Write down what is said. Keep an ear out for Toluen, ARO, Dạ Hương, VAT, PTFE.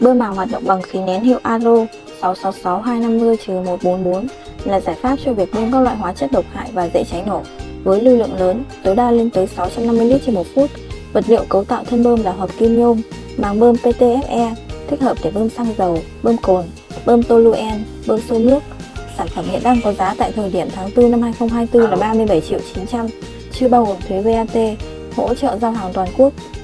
Bơm màu hoạt động bằng khí nén hiệu ARO 666250-144 là giải pháp cho việc bơm các loại hóa chất độc hại và dễ cháy nổ với lưu lượng lớn, tối đa lên tới 650 lít trên 1 phút. Vật liệu cấu tạo thân bơm là hợp kim nhôm, màng bơm PTFE, thích hợp để bơm xăng dầu, bơm cồn, bơm Toluen, bơm xô nước. Sản phẩm hiện đang có giá tại thời điểm tháng 4 năm 2024 là 37.900.000, chưa bao gồm thuế VAT, hỗ trợ giao hàng toàn quốc.